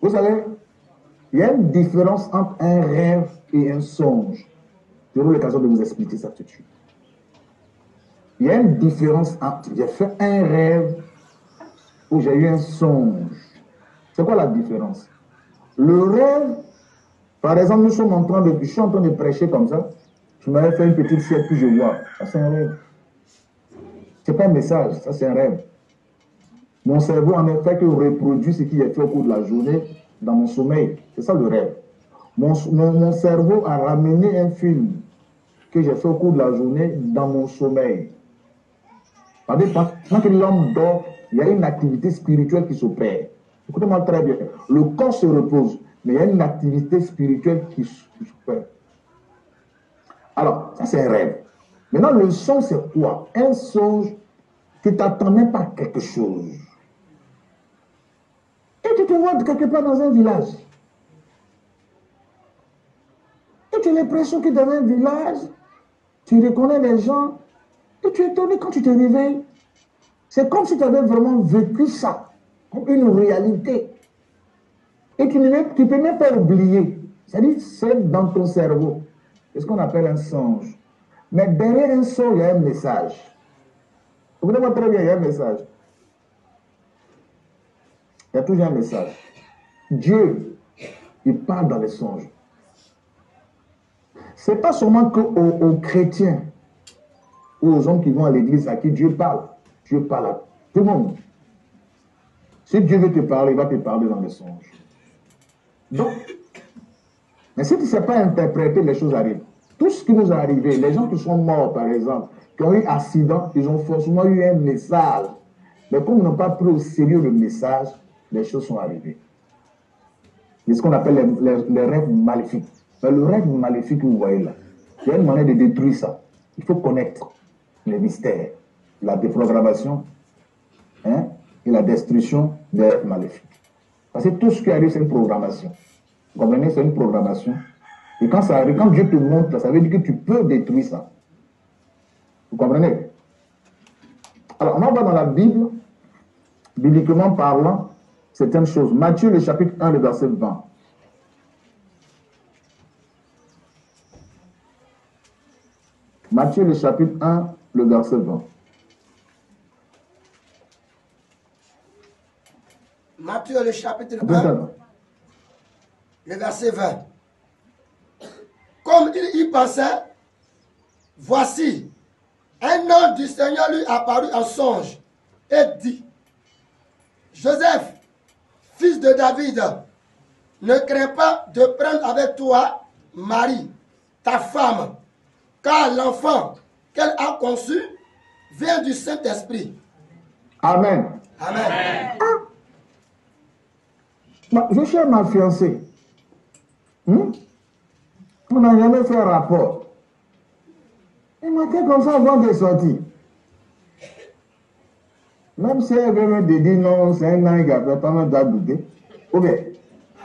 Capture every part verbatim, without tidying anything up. Vous savez, il y a une différence entre un rêve et un songe. J'aurai l'occasion de vous expliquer ça tout de suite. Il y a une différence entre j'ai fait un rêve ou j'ai eu un songe. C'est quoi la différence? Le rêve, par exemple, nous sommes en train de, je suis en train de prêcher comme ça. Je m'avais fait une petite sieste que je vois. Ça, c'est un rêve. C'est pas un message, ça, c'est un rêve. Mon cerveau, en effet, que reproduit ce qu'il a fait au cours de la journée dans mon sommeil. C'est ça le rêve. Mon, mon, mon cerveau a ramené un film que j'ai fait au cours de la journée dans mon sommeil. Pendant que l'homme dort, il y a une activité spirituelle qui s'opère. Écoutez-moi très bien. Le corps se repose, mais il y a une activité spirituelle qui s'opère. Alors, ça c'est un rêve. Maintenant, le songe, c'est quoi? Un songe qui ne t'attendait pas quelque chose. Et tu te vois quelque part dans un village. Et tu as l'impression que dans un village, tu reconnais les gens et tu es étonné quand tu te réveilles. C'est comme si tu avais vraiment vécu ça, comme une réalité. Et tu ne tu peux même pas oublier. C'est-à-dire, c'est dans ton cerveau. C'est ce qu'on appelle un songe. Mais derrière un songe, il y a un message. Vous comprenez très bien, il y a un message. Il y a toujours un message. Dieu, il parle dans les songes. Ce n'est pas seulement qu'aux aux chrétiens ou aux hommes qui vont à l'église à qui Dieu parle. Dieu parle à tout le monde. Si Dieu veut te parler, il va te parler dans les songes. Donc, mais si tu ne sais pas interpréter, les choses arrivent. Tout ce qui nous est arrivé, les gens qui sont morts, par exemple, qui ont eu accident, ils ont forcément eu un message. Mais comme ils n'ont pas pris au sérieux le message, les choses sont arrivées. C'est ce qu'on appelle les, les, les rêves maléfiques. Mais le rêve maléfique que vous voyez là, il y a une manière de détruire ça. Il faut connaître les mystères, la déprogrammation hein, et la destruction des rêves maléfiques. Parce que tout ce qui arrive, c'est une programmation. Vous comprenez, c'est une programmation. Et quand ça arrive, quand Dieu te montre, ça veut dire que tu peux détruire ça. Vous comprenez? Alors, on va dans la Bible, bibliquement parlant, certaines choses. Matthieu, le chapitre un, le verset vingt. Matthieu, le chapitre un, le verset vingt. Matthieu, le chapitre un, le verset vingt. Comme il y passait, voici, un ange du Seigneur lui apparut en songe et dit, Joseph, fils de David, ne crains pas de prendre avec toi Marie, ta femme, car l'enfant qu'elle a conçu vient du Saint-Esprit. Amen. Amen. Amen. Ah. Je cherche ma fiancée. Hmm? On n'a jamais fait rapport. Il m'a fait comme ça avant de sortir. Même si elle veut me dire non, c'est un an, il a fait pas mal d'abouder. Ok.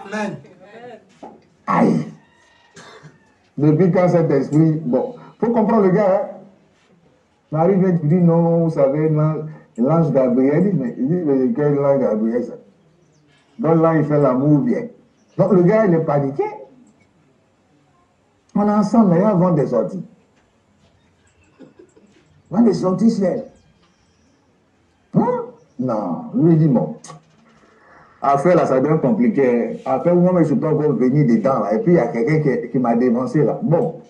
Amen. Aïe. Depuis quand cet esprit. Bon, il faut comprendre le gars. Hein? Marie vient de dire non, vous savez, l'ange Gabriel. Il dit, mais quel l'ange Gabriel ça? Donc là, il fait l'amour bien. Donc le gars, il est paniqué. On est ensemble, mais on vend des sorties. On vend des sorties chez hein? Non, lui dit bon. Affaire là, ça devient compliqué. Après, moi, je ne suis pas encore venu dedans là. Et puis, il y a quelqu'un qui, qui m'a dévancé là. Bon,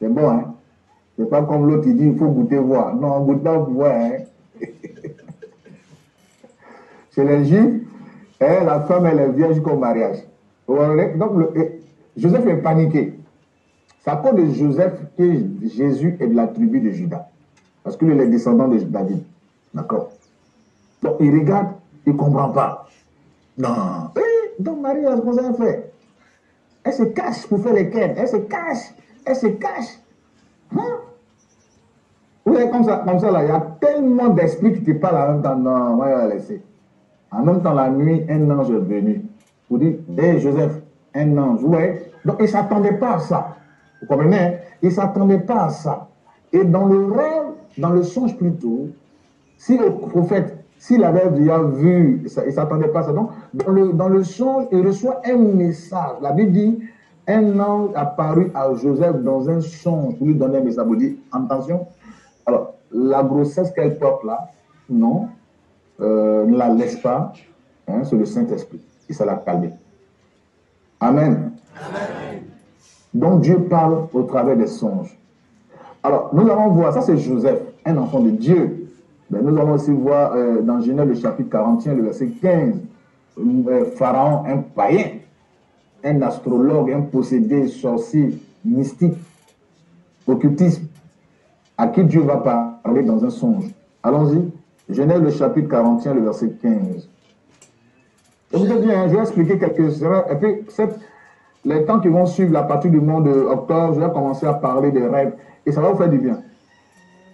c'est bon, hein. C'est pas comme l'autre qui dit, il faut goûter voir. Non, on goûte pas voir, hein. Chez les Juifs, hein, la femme, elle est vierge jusqu'au mariage. Donc, le, Joseph est paniqué. C'est à cause de Joseph que Jésus est de la tribu de Judas. Parce qu'il est le descendant de David. D'accord? Donc il regarde, il ne comprend pas. Non. Et donc Marie a ce qu'on a fait. Elle se cache pour faire les quêtes. Elle se cache. Elle se cache. Hein? Vous voyez, comme ça, comme ça là, il y a tellement d'esprits qui te parlent en même temps. Non, moi, je vais la laisser. En même temps, la nuit, un ange est venu. Vous dites, hé hey, Joseph, un ange. Vous voyez? Donc il ne s'attendait pas à ça. Vous comprenez? Il ne s'attendait pas à ça. Et dans le rêve, dans le songe plutôt, si le prophète S'il avait déjà vu, il ne s'attendait pas à ça. Donc, dans le, dans le songe, il reçoit un message. La Bible dit, un ange apparut à Joseph dans un songe pour lui donner un message. Vous dites, attention, alors, la grossesse qu'elle porte là, non, euh, ne la laisse pas, hein, c'est le Saint-Esprit. Et ça l'a calmé. Amen. Amen. Donc, Dieu parle au travers des songes. Alors, nous allons voir, ça c'est Joseph, un enfant de Dieu. Mais nous allons aussi voir euh, dans Genèse, le chapitre quarante et un, le verset quinze, euh, Pharaon, un païen, un astrologue, un possédé, sorcier, mystique, occultiste, à qui Dieu va parler dans un songe. Allons-y. Genèse, le chapitre quarante et un, le verset quinze. Et vous êtes bien, hein, je vais expliquer quelques... Et puis, cette... les temps qui vont suivre la partie du mois de octobre, je vais commencer à parler des rêves. Et ça va vous faire du bien.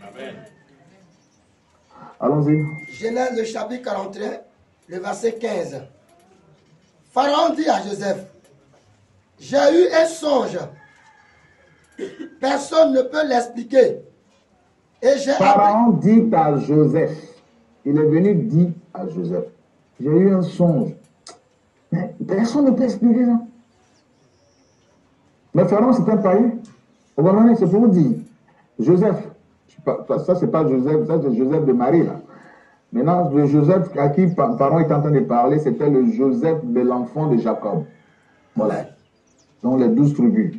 Amen. Allons-y. Genèse, le chapitre quarante et un, le verset quinze. Pharaon dit à Joseph, « J'ai eu un songe. Personne ne peut l'expliquer. » Pharaon dit à Joseph, il est venu dire à Joseph, « J'ai eu un songe. » Mais personne ne peut expliquer ça. Mais Pharaon, c'est un païen. Vous comprenez, c'est pour vous dire. Joseph, ça c'est pas Joseph, ça c'est Joseph de Marie, là. Maintenant, le Joseph à qui Pharaon est en train de parler, c'était le Joseph de l'enfant de Jacob. Voilà. Donc les douze tribus.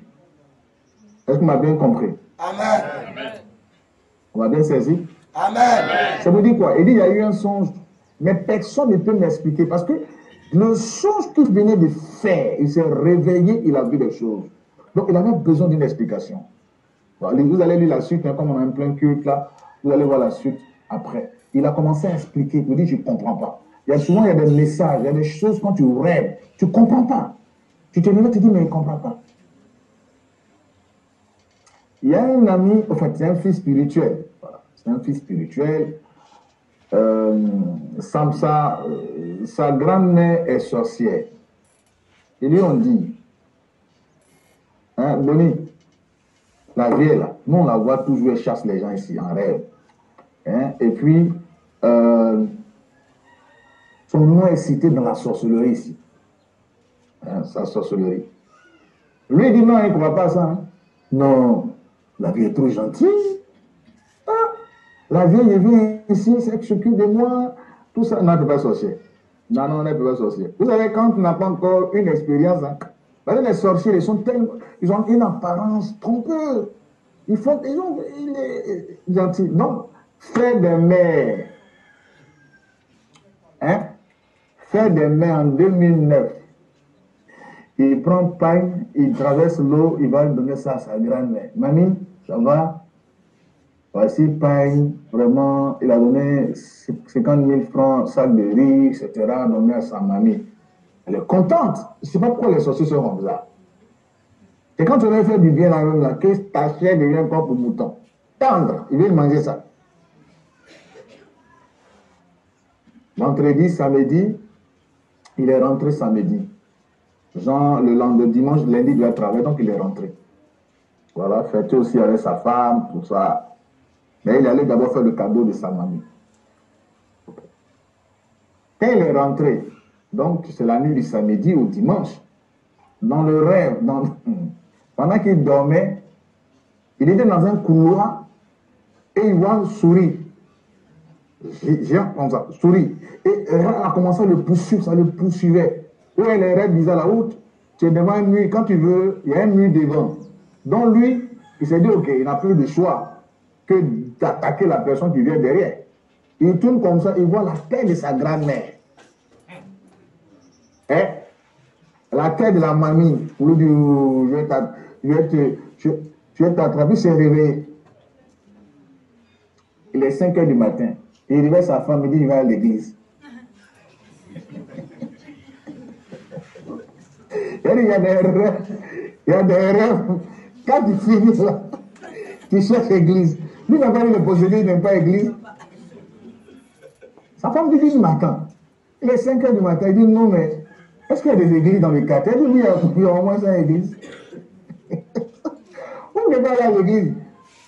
Est-ce qu'on m'a bien compris? Amen. On m'a bien saisi? Amen. Ça vous dit quoi? Il dit, il y a eu un songe, mais personne ne peut m'expliquer. Parce que le songe qu'il venait de faire, il s'est réveillé, il a vu des choses. Donc, il avait besoin d'une explication. Vous allez lire la suite, hein, comme on a un plein culte là, vous allez voir la suite après. Il a commencé à expliquer, il dit, je ne comprends pas. Il y a souvent il y a des messages, il y a des choses quand tu rêves, tu ne comprends pas. Tu te lèves, tu te dis, mais je ne comprends pas. Il y a un ami, en fait, c'est un fils spirituel. Voilà. C'est un fils spirituel. Euh, Samsa, euh, sa grand-mère est sorcière. Et lui, on dit, hein, Bonnie, la vieille, là, nous on la voit toujours, elle chasse les gens ici, en rêve. Hein? Et puis, euh, son nom est cité dans la sorcellerie ici. Hein, sa sorcellerie. Lui dit non, il ne croit pas ça. Hein? Non, la vieille est trop gentille. Ah, la vieille, elle vient ici, elle s'occupe de moi. Tout ça, non, elle ne peut pas sorcier. Non, non, elle ne peut pas sorcier. Vous savez, quand on n'a pas encore une expérience, hein, les sorciers, ils, sont tellement, ils ont une apparence trompeuse. Ils font, ils ont, il est gentil. Non, faire des mères. Hein? Faire des mères en deux mille neuf. Il prend paille, il traverse l'eau, il va donner ça à sa grand-mère. Mamie, ça va? Voici paille, vraiment, il a donné cinquante mille francs, sac de riz, et cetera, donné à sa mamie. Elle est contente. Je ne sais pas pourquoi les sorciers sont comme ça. Et quand on veut faire du bien, la caisse, ta chair devient encore pour mouton. Tendre, il veut manger ça. Vendredi, samedi, il est rentré samedi. Genre, le lendemain, dimanche, lundi, il doit travailler, donc il est rentré. Voilà, fêté aussi avec sa femme, tout ça. Mais il allait d'abord faire le cadeau de sa mamie. Quand il est rentré, donc, c'est la nuit du samedi au dimanche. Dans le rêve, dans... pendant qu'il dormait, il était dans un couloir et il voit sourire. Géant comme ça, sourire. Et a commencé à le poursuivre, ça le poursuivait. Ouais, les rêves bizarres, la route, tu es devant un mur, quand tu veux, il y a un mur devant. Donc lui, il s'est dit, ok, il n'a plus de choix que d'attaquer la personne qui vient derrière. Il tourne comme ça, il voit la tête de sa grand-mère. Eh, la tête de la mamie, au lieu de je vais t'attraper, s'est réveillé. Il est cinq heures du matin. Il réveille sa femme, il dit il va à l'église. Il y a des rêves. Il y a des rêves. Quand tu finis là, tu cherches l'église. Lui n'a pas eu le possédé, il n'aime pas l'église. Sa femme dit il m'attend. Il est cinq heures du matin, il dit non, mais. Est-ce qu'il y a des églises dans le quartier? Oui, il y a au moins cinq églises. Vous ne pouvez pas aller à l'église.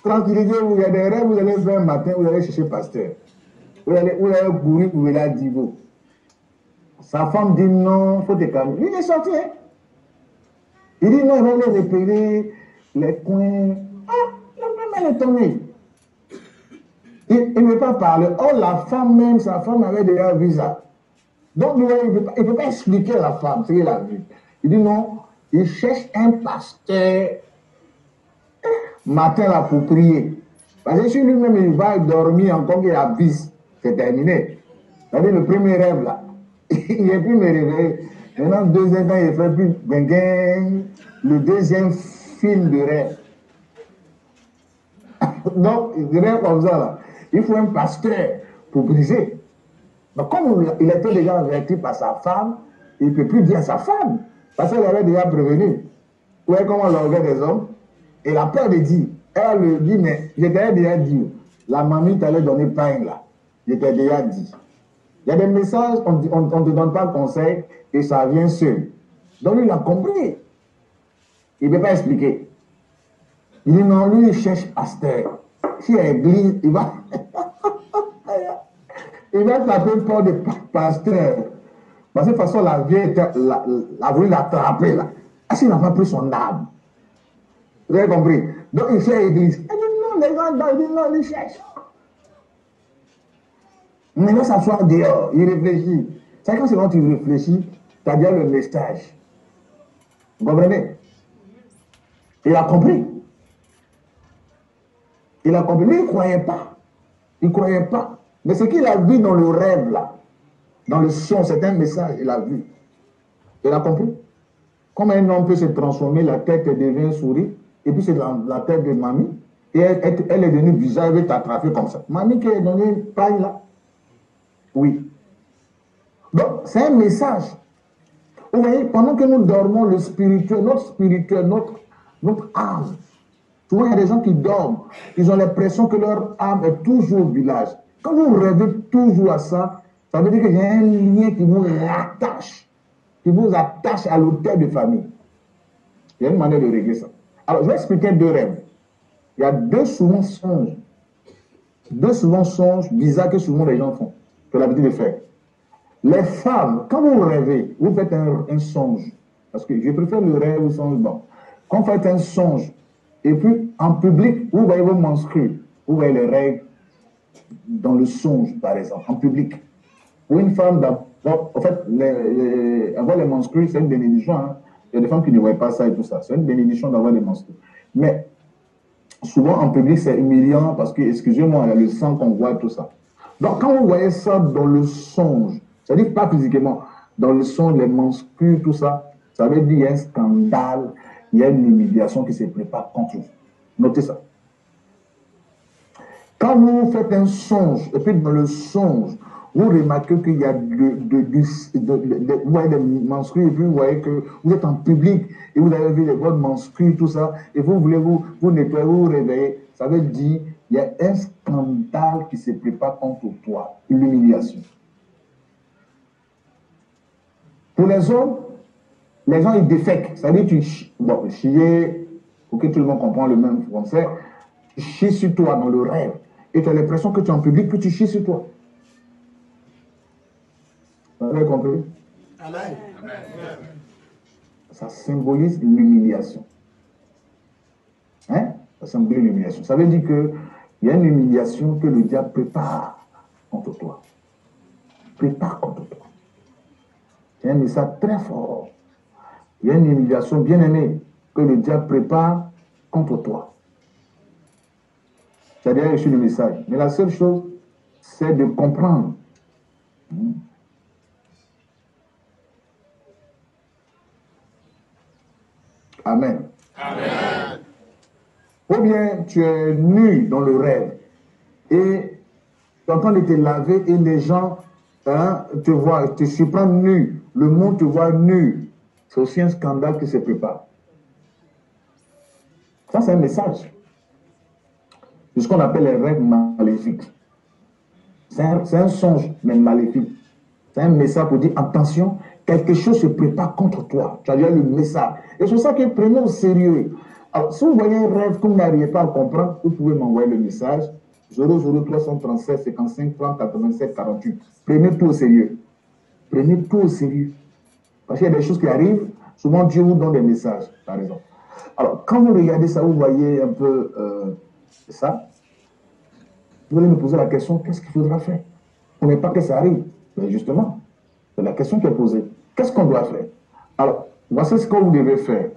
Tranquillisez-vous, il y a des rêves, vous allez faire un matin, vous allez chercher pasteur. Divo. Sa femme dit non, il faut te calmer. Il est sorti. Hein? Il dit non, il va les repérer, les coins. Ah, le problème est tombé. Il ne veut pas parler. Or, la femme même, sa femme avait déjà vu ça. Donc, il ne peut, peut pas expliquer à la femme ce qu'il a vu. Il dit non, il cherche un pasteur matin là pour prier. Parce que si lui-même, il va dormir encore qu'il avise, c'est terminé. C'est-à-dire le premier rêve là. Il n'est plus me réveiller. Maintenant, deux ans, il fait plus ben, le deuxième film de rêve. Donc, il rêve comme ça là. Il faut un pasteur pour briser. Mais comme il était déjà averti par sa femme, il ne peut plus dire à sa femme. Parce qu'elle avait déjà prévenu. Vous voyez comment on regarde des hommes. Et la peur de dire, elle lui dit, mais je t'avais déjà dit, la mamie t'allait donner pain là. Je t'ai déjà dit. Il y a des messages, on ne te donne pas de conseil et ça vient seul. Donc lui, il a compris. Il ne peut pas expliquer. Il dit non, lui, il cherche pasteur. Si il y a église, il va. Il va taper pour des pasteurs. Parce que de toute façon, la vieille a voulu l'attraper là. Ah, s'il n'a pas pris son âme. Vous avez compris? Donc il cherche l'église. Il dit non, les gens, ils disent non, ils cherchent. Mais là, ça soit dehors, il réfléchit. C'est quand c'est quand tu réfléchis, tu as bien le message. Vous comprenez? Il a compris. Il a compris. Mais il ne croyait pas. Il ne croyait pas. Mais ce qu'il a vu dans le rêve, là, dans le son, c'est un message, il a vu. Il a compris. Comment un homme peut se transformer, la tête devient un souris, et puis c'est la, la tête de mamie, et elle, elle, elle est devenue bizarre, elle veut t'attraper comme ça. Mamie qui est donnée une paille, là. Oui. Donc, c'est un message. Vous voyez, pendant que nous dormons, le spirituel, notre spirituel, notre, notre âme. Tu vois, il y a des gens qui dorment. Ils ont l'impression que leur âme est toujours au village. Quand vous rêvez toujours à ça, ça veut dire qu'il y a un lien qui vous rattache, qui vous attache à l'autel de famille. Il y a une manière de régler ça. Alors, je vais expliquer deux rêves. Il y a deux souvent songes. Deux souvent songes bizarres que souvent les gens font. Que l'habitude de faire. Les femmes, quand vous rêvez, vous faites un, un songe. Parce que je préfère le rêve au songe. Bon. Quand vous faites un songe, et puis en public, vous voyez vos menstrues, vous voyez les règles dans le songe, par exemple, en public. Ou une femme, en fait, les, les, avoir les menstrues, c'est une bénédiction. Hein. Il y a des femmes qui ne voient pas ça et tout ça. C'est une bénédiction d'avoir les menstrues. Mais souvent, en public, c'est humiliant parce que, excusez-moi, il y a le sang qu'on voit et tout ça. Donc, quand vous voyez ça dans le songe, c'est-à-dire pas physiquement, dans le songe, les menstrues, tout ça, ça veut dire qu'il y a un scandale, il y a une humiliation qui se prépare contre vous. Notez ça. Quand vous faites un songe, et puis dans le songe, vous remarquez qu'il y a de, de, de, de, de, vous voyez des menstrues, et puis vous voyez que vous êtes en public, et vous avez vu les bonnes menstrues, tout ça, et vous voulez vous, vous nettoyer, vous vous réveiller, ça veut dire... Il y a un scandale qui se prépare contre toi, l'humiliation. Pour les hommes, les gens ils défèquent. Ça veut dire tu chies, bon, chier, pour que tout le monde comprend le même français, tu chies sur toi dans le rêve. Et tu as l'impression que tu es en public, que tu chies sur toi. Vous avez compris? Amen. Ça symbolise l'humiliation. Hein? Ça symbolise l'humiliation. Ça veut dire que il y a une humiliation que le diable prépare contre toi. Prépare contre toi. C'est un message très fort. Il y a une humiliation bien aimée que le diable prépare contre toi. C'est derrière le message. Mais la seule chose, c'est de comprendre. Amen. Amen. Ou bien tu es nu dans le rêve et tu es en train de te laver et les gens hein, te voient, te surprennent nu, le monde te voit nu. C'est aussi un scandale qui se prépare. Ça, c'est un message. C'est ce qu'on appelle les rêves maléfiques. C'est un, un songe, mais maléfique. C'est un message pour dire attention, quelque chose se prépare contre toi. Tu as déjà le message. Et c'est ça que prenons au sérieux. Alors, si vous voyez un rêve que vous n'arrivez pas à comprendre, vous pouvez m'envoyer le message zéro zéro trois cent trente-sept cinquante-cinq trente quatre-vingt-sept quarante-huit. Prenez tout au sérieux. Prenez tout au sérieux. Parce qu'il y a des choses qui arrivent, souvent Dieu vous donne des messages, par exemple. Alors, quand vous regardez ça, vous voyez un peu euh, ça. Vous allez me poser la question, qu'est-ce qu'il faudra faire? On n'est pas que ça arrive. Mais justement, c'est la question qui est posée. Qu'est-ce qu'on doit faire? Alors, voici ce que vous devez faire.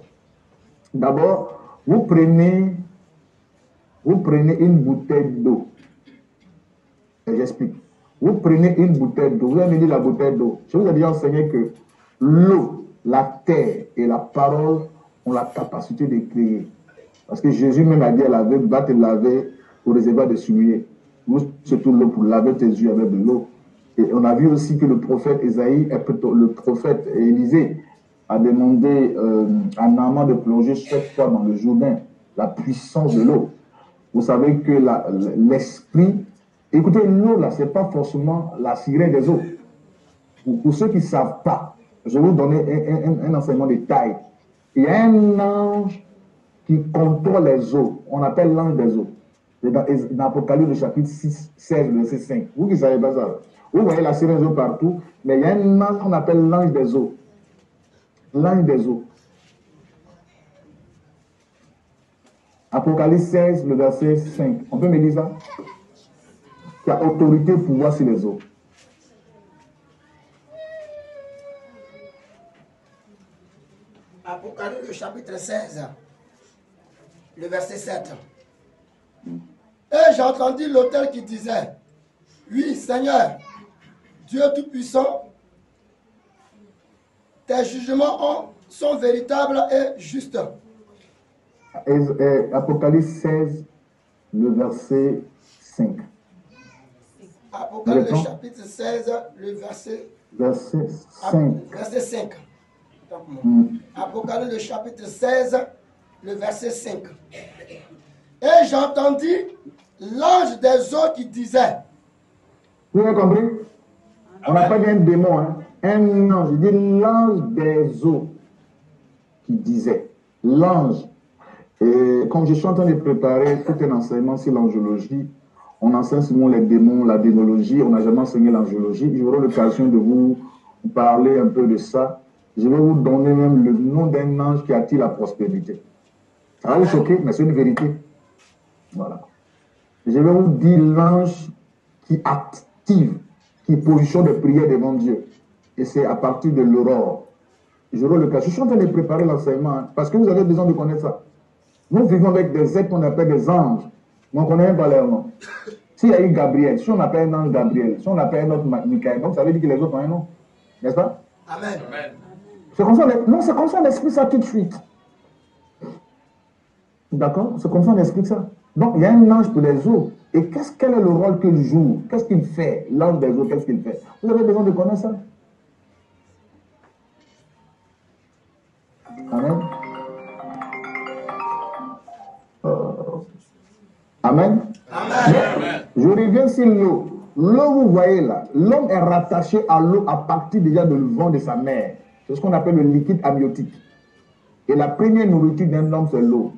D'abord, vous prenez, vous prenez une bouteille d'eau. J'explique. Vous prenez une bouteille d'eau. Vous avez dit la bouteille d'eau. Je vous ai déjà enseigné que l'eau, la terre et la parole ont la capacité de créer. Parce que Jésus même a dit à l'aveugle, va te laver au réservoir de souliers. Surtout l'eau pour laver tes yeux avec de l'eau. Et on a vu aussi que le prophète Ésaïe, le prophète Élisée, a demandé euh, à Naaman de plonger chaque fois dans le Jourdain, la puissance de l'eau. Vous savez que l'esprit... Écoutez, l'eau, là, c'est pas forcément la sirène des eaux. Pour, pour ceux qui ne savent pas, je vais vous donner un, un, un enseignement de taille. Il y a un ange qui contrôle les eaux. On appelle l'ange des eaux. C'est dans, dans Apocalypse, chapitre six, seize, verset cinq. Vous qui ne savez pas ça. Vous voyez la sirène des eaux partout, mais il y a un ange qu'on appelle l'ange des eaux. L'ange des eaux. Apocalypse seize, le verset cinq. On peut me dire ça? Qui a autorité, pouvoir sur les eaux. Apocalypse chapitre seize, le verset sept. Et j'entendis l'autel qui disait, oui, Seigneur, Dieu Tout-Puissant, tes jugements sont véritables et justes. Apocalypse seize, le verset cinq. Apocalypse chapitre seize, le verset cinq. Apocalypse chapitre seize, le verset cinq. Et j'entendis l'ange des eaux qui disait. Vous avez compris? On n'a pas dit un démon, hein? Un ange. Il dit l'ange des eaux qui disait. L'ange. Et comme je suis en train de préparer tout un enseignement sur l'angiologie, on enseigne souvent les démons, la démonologie, on n'a jamais enseigné l'angiologie. J'aurai l'occasion de vous parler un peu de ça. Je vais vous donner même le nom d'un ange qui attire la prospérité. Ça va vous choquer, mais c'est une vérité. Voilà. Je vais vous dire l'ange qui active, qui positionne des prières devant Dieu. Et c'est à partir de l'aurore. J'aurai l'occasion. Je suis en train de préparer l'enseignement, hein, parce que vous avez besoin de connaître ça. Nous vivons avec des êtres qu'on appelle des anges. Donc, on n'a même pas leur nom. S'il y a eu Gabriel, si on appelle un ange Gabriel, si on appelle un autre Michael, donc ça veut dire que les autres ont un nom. N'est-ce pas? Amen. C'est comme ça, non, c'est comme ça on explique ça tout de suite. D'accord? C'est comme ça on explique ça. Donc, il y a un ange pour les eaux. Et qu'est-ce quel est le rôle qu'il joue? Qu'est-ce qu'il fait? L'ange des eaux, qu'est-ce qu'il fait? Vous avez besoin de connaître ça? Amen. Amen. Amen. Je, je reviens sur l'eau. L'eau, vous voyez là, l'homme est rattaché à l'eau à partir déjà du vent de sa mère. C'est ce qu'on appelle le liquide amniotique. Et la première nourriture d'un homme, c'est l'eau.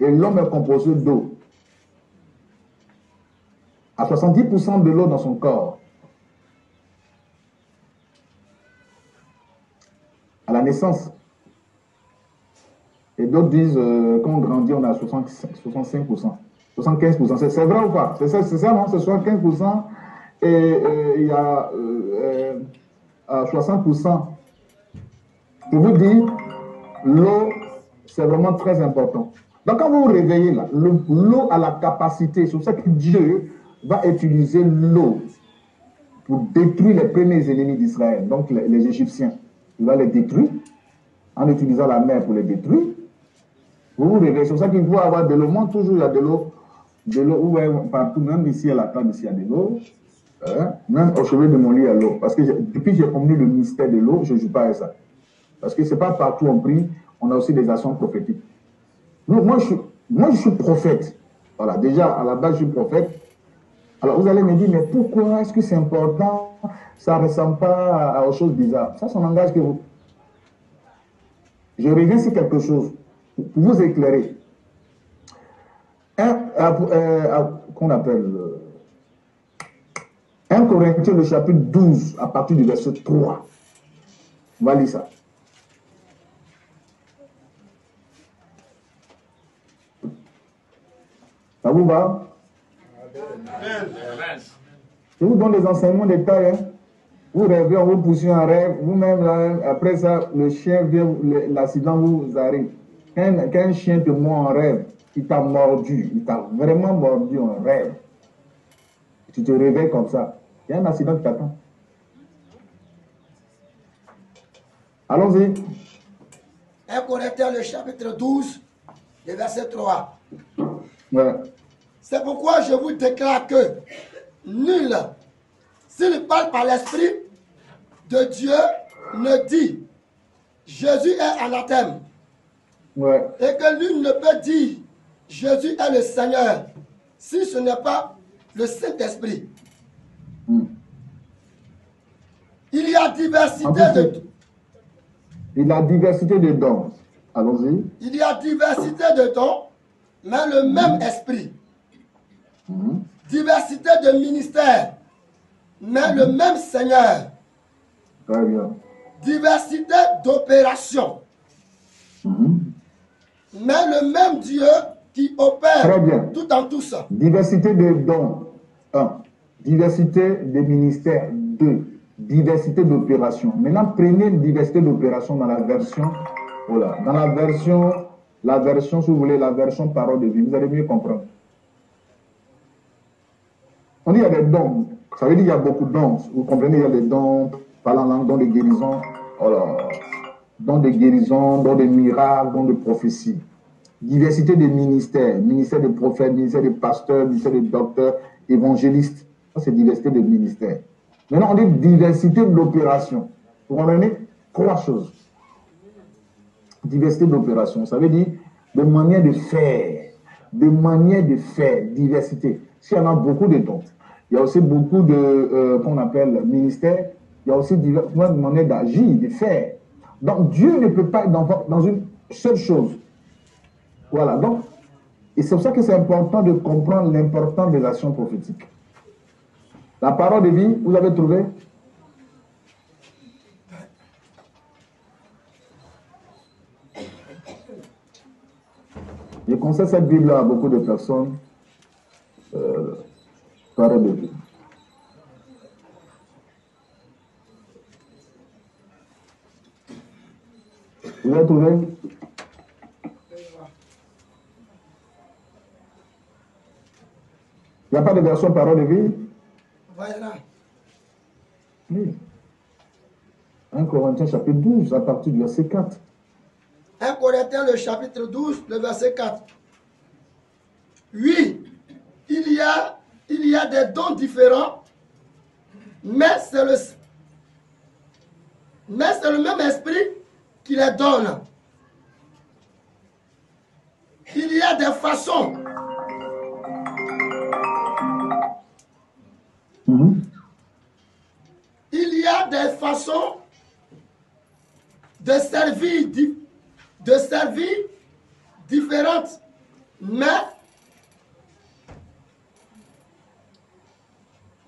Et l'homme est composé d'eau. À soixante-dix pour cent de l'eau dans son corps. À la naissance. Et d'autres disent, euh, quand on grandit, on est à soixante-cinq pour cent. soixante-quinze pour cent, c'est vrai ou pas? C'est ça, ça, non? C'est soixante-quinze pour cent et euh, il y a euh, euh, soixante pour cent. Je vous dis, l'eau, c'est vraiment très important. Donc, quand vous vous réveillez, là, l'eau a la capacité, c'est pour ça que Dieu va utiliser l'eau pour détruire les premiers ennemis d'Israël, donc les, les Égyptiens. Il va les détruire en utilisant la mer pour les détruire. Vous vous réveillez, c'est pour ça qu'il faut avoir de l'eau. Moi, toujours, il y a de l'eau. De l'eau, partout, même ici à la table, ici, il y a de l'eau. Hein? Même au chevet de mon lit, il y a l'eau. Parce que depuis que j'ai compris le mystère de l'eau, je ne joue pas à ça. Parce que ce n'est pas partout on prie, on a aussi des actions prophétiques. Donc, moi, je suis, moi, je suis prophète. Voilà, déjà, à la base, je suis prophète. Alors, vous allez me dire, mais pourquoi est-ce que c'est important? Ça ne ressemble pas à, à aux choses bizarres. Ça, ça n'engage que vous. Je reviens sur quelque chose pour vous éclairer. Un, euh, euh, qu'on appelle un Corinthiens, le chapitre douze, à partir du verset trois. On va lire ça. Ça vous va? Je vous donne des enseignements de taille. Hein? Vous rêvez, on vous pousse un rêve. Vous-même, après ça, le chien vient, l'accident vous arrive. Qu'un qu'un chien te mord en rêve, il t'a mordu, il t'a vraiment mordu en rêve. Tu te réveilles comme ça. Il y a un accident qui t'attend. Allons-y. un Corinthiens, le chapitre douze, le verset trois. Ouais. C'est pourquoi je vous déclare que nul, s'il parle par l'Esprit de Dieu, ne dit Jésus est anathème. Ouais. Et que nul ne peut dire Jésus est le Seigneur si ce n'est pas le Saint-Esprit. Mmh. Il y a diversité de dons. Il y a diversité de dons. Allons-y. Il y a diversité de dons, mais le même esprit. Mmh. Diversité de ministères, mais mmh. le même Seigneur. Très bien. Diversité d'opérations, mmh. mais le même Dieu qui opère. Très bien. Tout en tout ça. Diversité de dons, un. Diversité de ministères, deux. Diversité d'opérations. Maintenant, prenez une diversité d'opérations dans la version, voilà, dans la version, la version, si vous voulez, la version parole de vie. Vous allez mieux comprendre. On dit il y a des dons. Ça veut dire qu'il y a beaucoup de dons. Vous comprenez, il y a des dons, parlant en langue, dons de guérison, voilà, dons de guérison, dons de miracles, dons de prophétie. Diversité des ministères, ministère de prophètes, ministère de pasteurs, ministère de docteurs, évangélistes. Ça, c'est diversité des ministères. Maintenant, on dit diversité de l'opération. Vous comprenez? Trois choses. Diversité de l'opération. Ça veut dire de manière de faire. De manière de faire. Diversité. S'il y en a beaucoup de dons. Il y a aussi beaucoup de, euh, qu'on appelle ministères. Il y a aussi diverses manières d'agir, de faire. Donc, Dieu ne peut pas être dans, dans une seule chose. Voilà, donc, et c'est pour ça que c'est important de comprendre l'importance de l'action prophétique. La parole de vie, vous avez trouvé? Je conseille cette Bible-là à beaucoup de personnes. Euh, parole de vie. Vous avez trouvé? Il n'y a pas de version parole de vie? Voilà. Oui. un Corinthiens chapitre douze, à partir du verset quatre. un Corinthiens le chapitre douze, le verset quatre. Oui, il y a, il y a des dons différents, mais c'est le, mais c'est le même esprit qui les donne. Il y a des façons. Mmh. Il y a des façons de servir, de servir différentes, mais,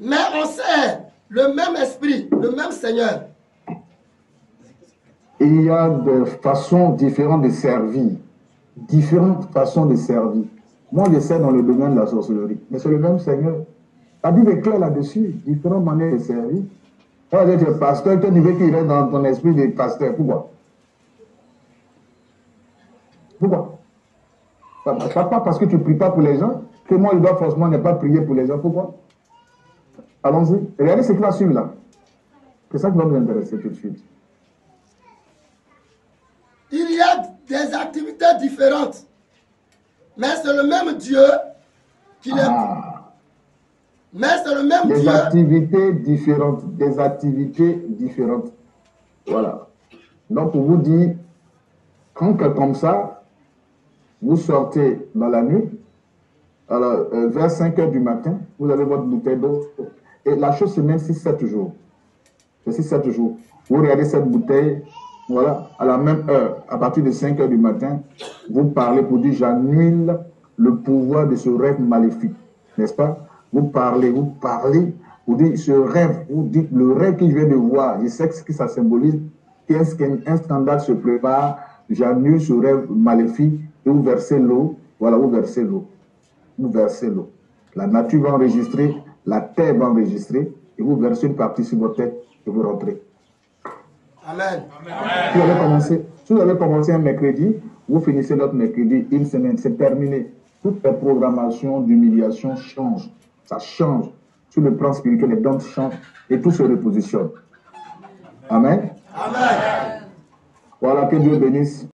mais on sert le même esprit, le même Seigneur. Il y a des façons différentes de servir, différentes façons de servir. Moi, je sers dans le domaine de la sorcellerie, mais c'est le même Seigneur. La Bible est claire là-dessus, différentes manières de servir. Quand tu es pasteur, tu veux qu'il reste dans ton esprit de pasteur. Pourquoi? Pourquoi? Pas parce que tu ne pries pas pour les gens, que moi je dois forcément ne pas prier pour les gens. Pourquoi? Allons-y. Regardez ce qu'il assume là. C'est ça qui va nous intéresser tout de suite. Il y a des activités différentes, mais c'est le même Dieu qui les... Ah. Mais c'est le même Dieu. Des activités différentes. Des activités différentes. Voilà. Donc, pour vous dire, quand comme ça, vous sortez dans la nuit, alors, euh, vers cinq heures du matin, vous avez votre bouteille d'eau. Et la chose, c'est même six sept jours. C'est six sept jours. Vous regardez cette bouteille, voilà, à la même heure, à partir de cinq heures du matin, vous parlez pour dire, j'annule le pouvoir de ce rêve maléfique. n'est-ce pas? Vous parlez, vous parlez, vous dites ce rêve, vous dites le rêve que je viens de voir, je sais ce que ça symbolise, qu'est-ce qu'un scandale se prépare, j'annule ce rêve maléfique, et vous versez l'eau, voilà, vous versez l'eau, vous versez l'eau. La nature va enregistrer, la terre va enregistrer, et vous versez une partie sur votre tête, et vous rentrez. Amen. Si vous avez commencé, si vous avez commencé un mercredi, vous finissez l'autre mercredi, une semaine, c'est terminé. Toutes les programmations d'humiliation changent. Ça change. Sur le plan spirituel, les dons changent et tout se repositionne. Amen. Amen. Voilà, que Dieu bénisse.